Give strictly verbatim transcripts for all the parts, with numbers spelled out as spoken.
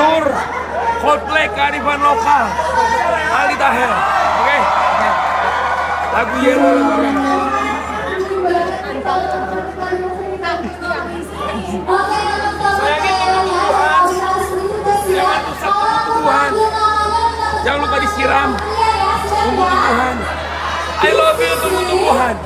Tour Coldplay kearifan lokal Ali Tahir. Oke okay? Lagu Yellow. Jangan rusak Tuhan, jangan lupa disiram. Tunggu Tuhan, I love you. Tunggu Tuhan.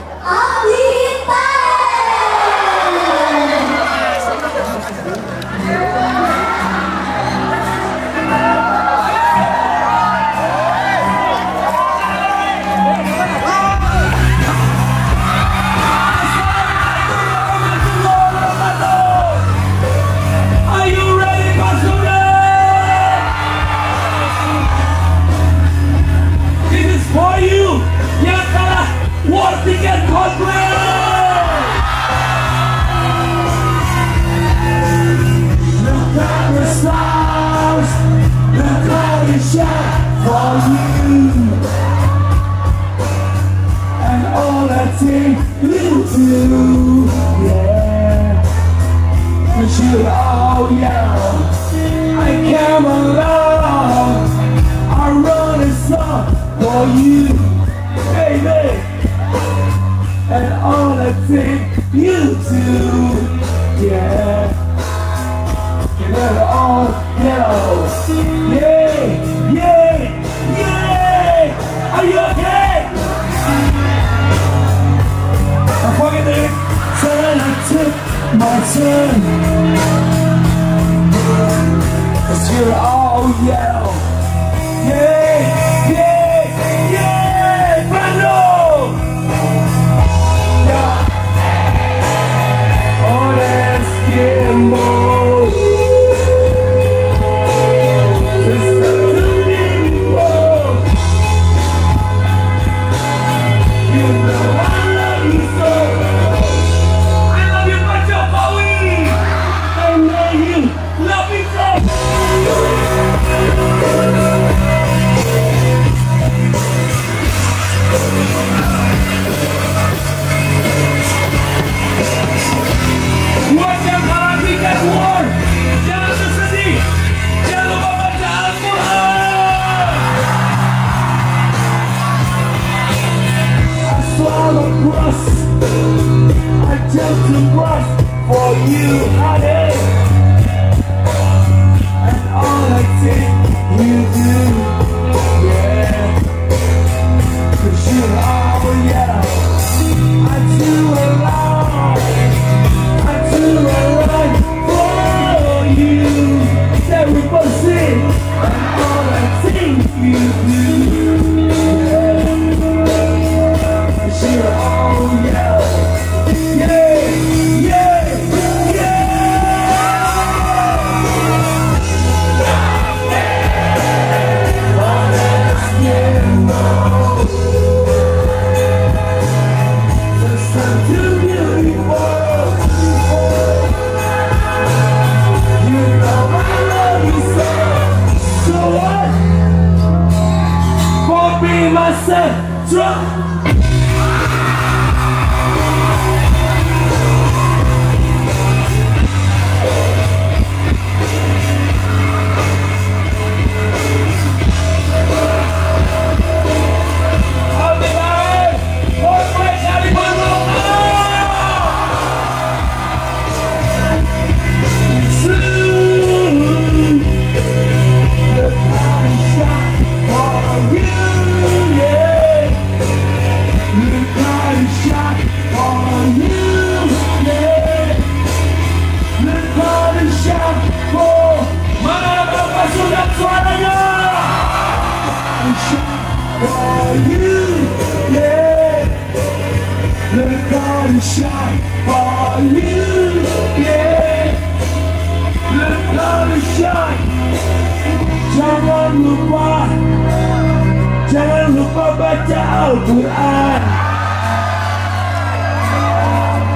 Al-Qur'an,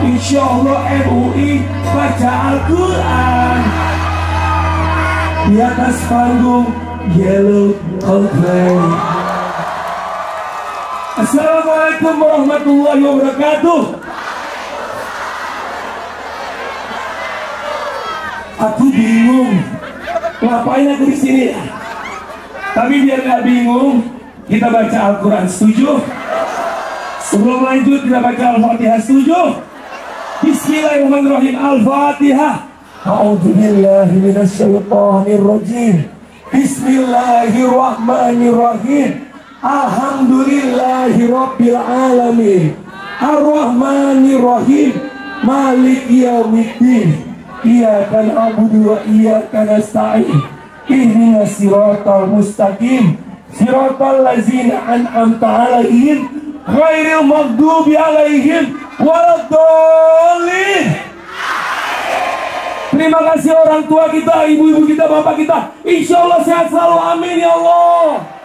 insya Allah M U I baca Al-Qur'an di atas panggung Yellow Coldplay. Assalamualaikum warahmatullahi wabarakatuh. Aku bingung, ngapain aku di sini? Tapi biar nggak bingung, kita baca Al-Qur'an, setuju? Sebelum lanjut kita baca Al-Fatihah, setuju? Bismillahirrahmanirrahim. Al-Fatihah. A'udzubillahi minasyaitonirrajim. Bismillahirrahmanirrahim. Alhamdulillahirobbilalamin. Ar-Rahmanirrahim. Maliki Yawmiddin. Iyyaka na'budu wa iyyaka nasta'in. Ihdinas siratal mustaqim. Siratal ladzina an'amta 'alaihim, ghairil maghdubi 'alaihim waladhdallin. Terima kasih orang tua kita, ibu-ibu kita, bapak kita. Insya Allah sehat selalu. Amin ya Allah.